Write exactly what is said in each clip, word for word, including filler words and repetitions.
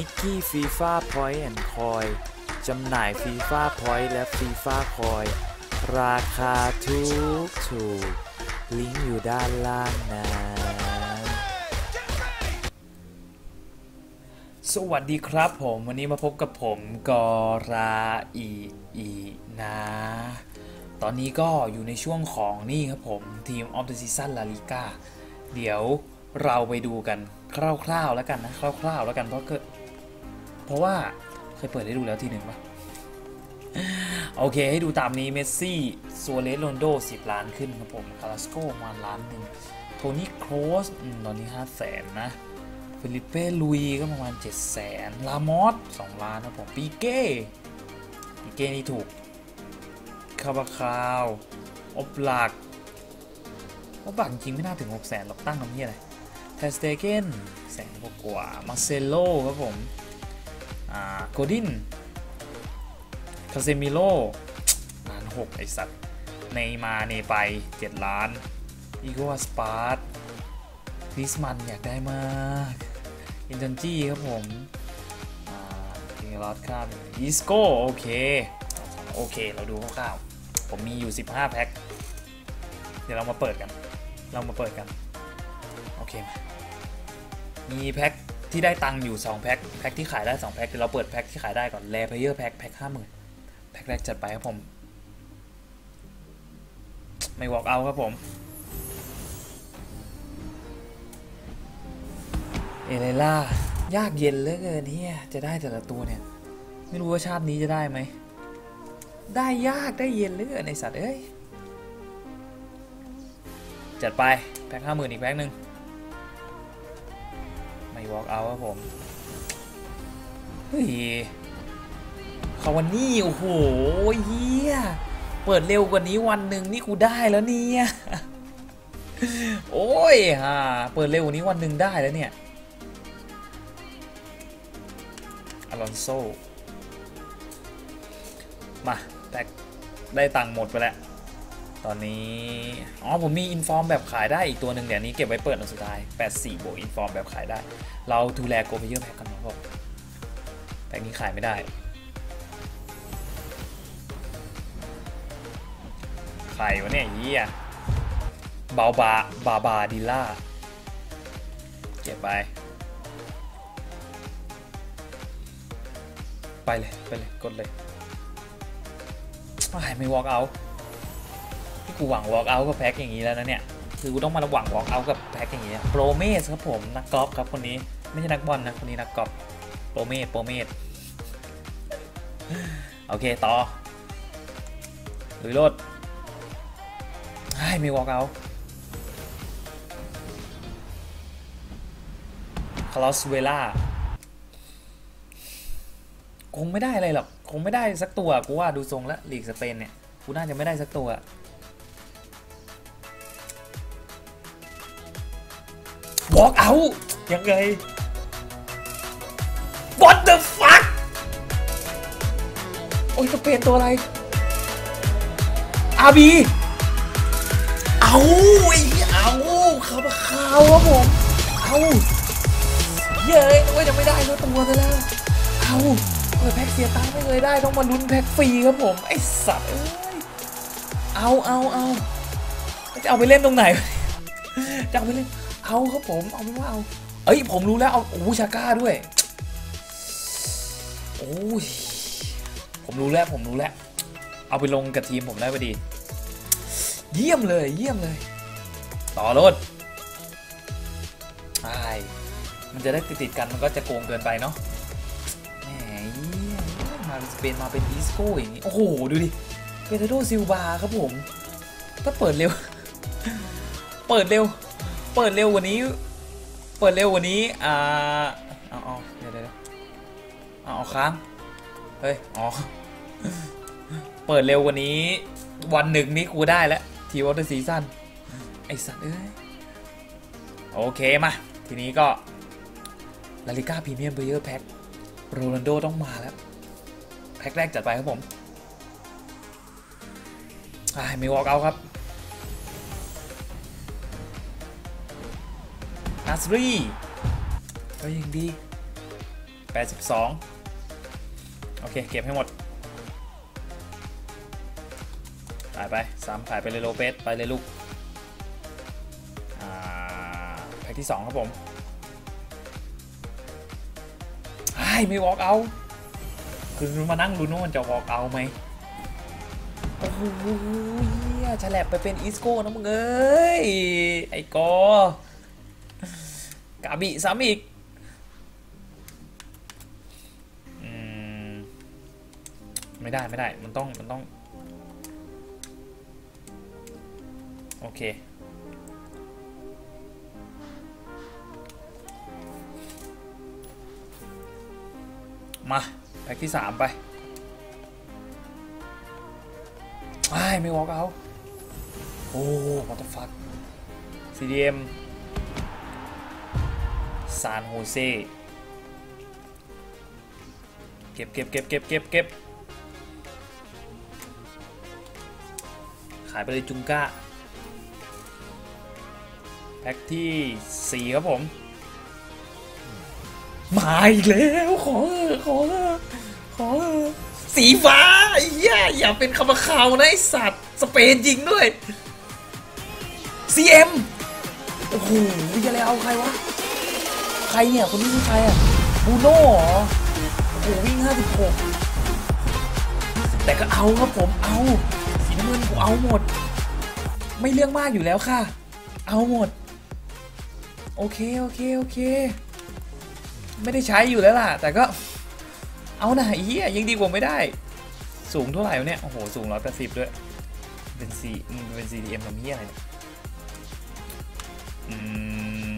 นิกกี้ฟีฟ่าพอยต์แอนด์คอยจำหน่ายฟีฟ่าพอยต์และฟีฟ่าคอยราคาถูกถูกลิงก์อยู่ด้านล่างนะสวัสดีครับผมวันนี้มาพบกับผมกอราอีอีนะตอนนี้ก็อยู่ในช่วงของนี่ครับผมทีมออฟเดอะซีซั่นลาลิก้าเดี๋ยวเราไปดูกันคร่าวๆแล้วกันนะคร่าวๆแล้วกันเพราะเกิดเพราะว่าเคยเปิดให้ดูแล้วทีหนึ่งปะโอเคให้ดูตามนี้เมสซี่ซัวเรสโรนโดสิบล้านขึ้นครับผมคาราสโกมาล้านหนึ่งโทนี่โครสตอนนี้ห้าแสนนะฟิลิปเป้ลุยก็ประมาณเจ็ดแสนลามอสสองล้านครับผมปีเก้ปีเก้นี่ถูกคาบาคาวอบหลักอบหลักจริงไม่น่าถึงหกแสนหรอกตั้งน้ำเงี้ยเลยเทสเตเกนแสนกว่ามาเซโลครับผมโกดินคาเซมิโลล้านหกไอสัตว์ในมาในไปเจ็ดล้านอีโกสปาร์ตลิสมันอยากได้มากอินจันจี้ครับผมอิงลอดข้ามอิสโกโอเคโอเคเราดูคร่าวๆผมมีอยู่สิบห้าแพ็คเดี๋ยวเรามาเปิดกันเรามาเปิดกันโอเคมีแพ็คที่ได้ตังค์อยู่สองแพ็คแพ็คที่ขายได้สองแพ็คเดี๋ยวเราเปิดแพ็คที่ขายได้ก่อนแรเพลเยอร์แพ็คแพ็คห้าหมื่นแพ็คแรกจัดไปครับผมไม่วอล์กเอาครับผมเอเลล่ายากเย็นเหลือเกินเนี่ยจะได้แต่ละตัวเนี่ยไม่รู้ว่าชาตินี้จะได้ไหมได้ยากได้เย็นเหลือเกินไอสัตว์เอ้ยจัดไปแพ็คห้าหมื่นอีกแพ็คหนึ่งไม่วอล์กเอาครับผมเฮ้ยคาวานี่โอ้โหเฮียเปิดเร็วกว่านี้วันหนึ่งนี่กูได้แล้วเนี่ยโอ้ยฮะเปิดเร็วกว่านี้วันหนึ่งได้แล้วเนี่ยอลอนโซมาแต่ได้ตังค์หมดไปแล้วตอนนี้อ๋อผมมีอินฟอร์มแบบขายได้อีกตัวหนึ่งเดี๋ยวนี้เก็บไว้เปิดอันสุดท้ายแปดสิบสี่โบอินฟอร์มแบบขายได้เราดูแลโกลเพเยอร์แพ็คกันนะพวกแต่นี้ขายไม่ได้ใครวะเนี่ยยี่อะบาบาบาบาดิล่าเก็บไปไปเลยไปเลยกดเลยไม่วอล์กเอาที่กูหวังวอล์กเอากับแพ็คอย่างนี้แล้วนะเนี่ยคือกูต้องมาหวังวอล์กเอากับแพ็คอย่างนี้โปรเมสครับผมนักกอล์ฟครับคนนี้ไม่ใช่นักบอลนะคนนี้นักกอล์ฟโปรเมสโปรเมสโอเคต่อลุยรถไม่วอล์กเอาคาร์ลอสเวล่าคงไม่ได้อะไรหรอกคงไม่ได้สักตัวกูว่าดูทรงแล้วลีกสเปนเนี่ยกูน่าจะไม่ได้สักตัววอล์กเอายังไง What the fuck โอ้ยสเปนตัวอะไรอาบีเอาเอาเขามาข่าวครับผมเอาเย้ยว่าจะไม่ได้แล้วตัวเลยแล้วเอาเปิดแพ็กเสียตังค์ไม่เคยได้ต้องมาลุ้นแพ็กฟรีครับผมไอ้สัตว์เอาเอาเอาจะเอาไปเล่นตรงไหนจะเอาไปเล่นเอาครับผมเอาไม่ว่าเอาเอ้ยผมรู้แล้วเอาโอ้ชาก้าด้วยโอ้ยผมรู้แล้วผมรู้แล้วเอาไปลงกับทีมผมได้พอดีเยี่ยมเลยเยี่ยมเลยต่อรถไอ้มันจะได้ติดติดกันมันก็จะโกงเกินไปเนาะแหมมาเป็นสเปนมาเป็นดิสโก้อย่างนี้โอ้โหดูดิเปโดรซิลวาครับผมถ้าเปิดเร็วเปิดเร็วเปิดเร็ววันนี้เปิดเร็ววันนี้อ่าเอาเอาเดี๋ยวเดี๋ยวเอาค้างเฮ้ยอ๋อเปิดเร็ววันนี้วันหนึ่งนี้กูได้แล้วทีวอเตอร์ซีซั่นไอสัตว์เอ้ยโอเคมาทีนี้ก็ลาลิก้าพรีเมียมเพลเยอร์แพ็คโรนัลโดต้องมาแล้วแพ็คแรกจัดไปครับผมไม่วอล์กเอาครับนัสรีก็ยังดี แปดสิบสองโอเคเก็บให้หมดถ่ายไปสามถ่ายไปเลยโลเปสไปเลยลูกแพ็คที่สองครับผมไม่วอล์กเอาคือมานั่งลุ้นว่ามันจะวอล์กเอาไหมโอ้โหแฉลบไปเป็นอิสโก้นะมึงเอ้ยไอ้กอกาบิซ้ำอีกไม่ได้ไม่ได้มันต้องมันต้องโอเคมาแพ็คที่สามไปไม่ไม่วอล์กเอาโอ้วัตถุฟัก ซี ดี เอ็ม ซานโฮเซเก็บเก็บเก็บเก็บเก็บเก็บขายไปเลยจุงก้าแพ็คที่สี่ครับผมมาอีกแล้วขอขอขอสีฟ้าอย่าอย่าเป็นคำข่าวนะไอสัตว์สเปนยิงด้วย ซี เอ็ม โอ้โหอย่าเลยเอาใครวะใครเนี่ยคนนี้คือใครอ่ะบูโน่เหรอโอ้โหวิ่งห้าสิบหกแต่ก็เอาครับผมเอาสีน้ำเงินผมเอาหมดไม่เรื่องมากอยู่แล้วค่ะเอาหมดโอเคโอเคโอเคไม่ได้ใช้อยู่แล้วล่ะแต่ก็เอาหน่าเฮียยังดีกว่าไม่ได้สูงเท่าไหร่เนี่ยโอ้โหสูงร้อยแปดสิบด้วยเป็นซีเป็น ซี ดี เอ็ม ทำเฮียอะไรอืม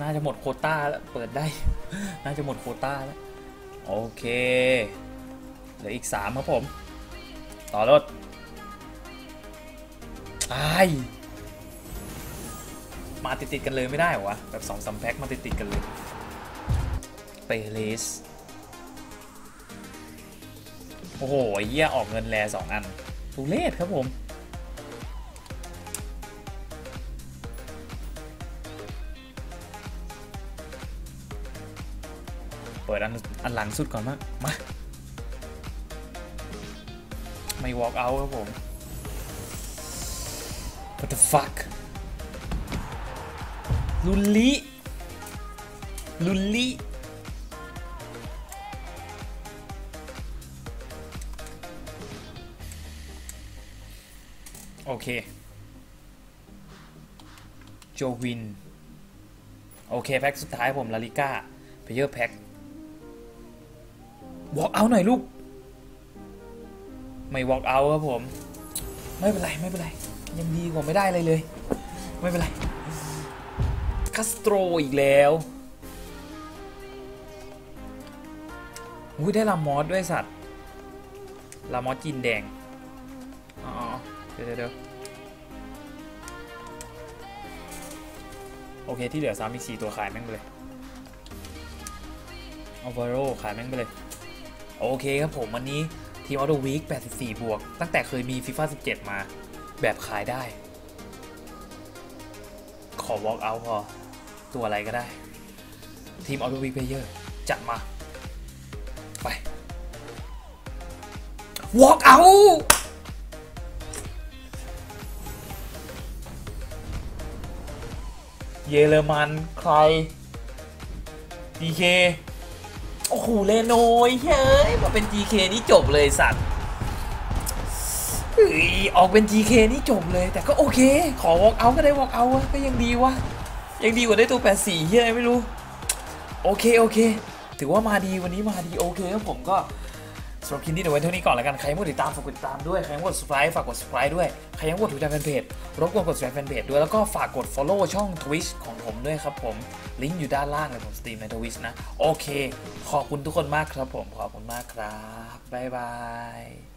น่าจะหมดโควต้าแล้วเปิดได้น่าจะหมดโควต้าแล้วโอเคเหลืออีกสามครับผมต่อรถมาติดติดกันเลยไม่ได้หรอวะแบบสองสามแพ็คมาติดติดกันเลยเปเลสโอ้โหเยี่ยออกเงินแลสองอันตูเลสครับผมเปิดอันอันหลังสุดก่อนมั้งมาไม่วอล์กเอาท์ครับผมWhat the fuck ลุลลี่ลุลลี่โอเคโจวินโอเคแพ็คสุดท้ายผมลาลิก้าเพเยอร์แพ็ควอล์กเอาท์หน่อยลูกไม่วอล์กเอาท์ครับผมไม่เป็นไรไม่เป็นไรยังดีกว่าไม่ได้เลยเลยไม่เป็นไรคาสโตรอีกแล้วอุ้ยได้ลามอสด้วยสัตว์ลามอสจีนแดงอ๋อเดี๋ยวเดี๋ยวโอเคที่เหลือสามอีกสี่ตัวขายแม่งไปเลยอัลวาโรขายแม่งไปเลยโอเคครับผมวันนี้ทีมออโตวีคแปดสิบสี่บวกตั้งแต่เคยมีฟีฟ่าสิบเจ็ดมาแบบขายได้ขอ walk out พอตัวอะไรก็ได้ทีม Auto Week Player จัดมาไป walk out เยอรมันใคร ดี เค โอ้โหเลโนยเฮ้ยมาเป็น ดี เค นี่จบเลยสัตว์ออกเป็น จี เค นี่จบเลยแต่ก็โอเคขอ walk out ก็ได้ walk out ก็ยังดีวะยังดีกว่าได้ตัวแปดสิบสี่เฮียไม่รู้โอเคโอเคถือว่ามาดีวันนี้มาดีโอเคครับผมก็สำหรับคลิปนี้เดี๋ยวไว้เท่านี้ก่อนแล้วกันใครยังไม่ติดตามฝากกดติดตามด้วยใครยังไม่กด subscribe ฝากกด subscribe ด้วยใครยังไม่กดถูกใจแฟนเพจรบกวนกด subscribe แฟนเพจด้วยแล้วก็ฝากกด follow ช่อง Twitch ของผมด้วยครับผมลิงก์อยู่ด้านล่างเลยผมสตรีมใน Twitch นะโอเคขอบคุณทุกคนมากครับผมขอบคุณมากครับบ๊ายบาย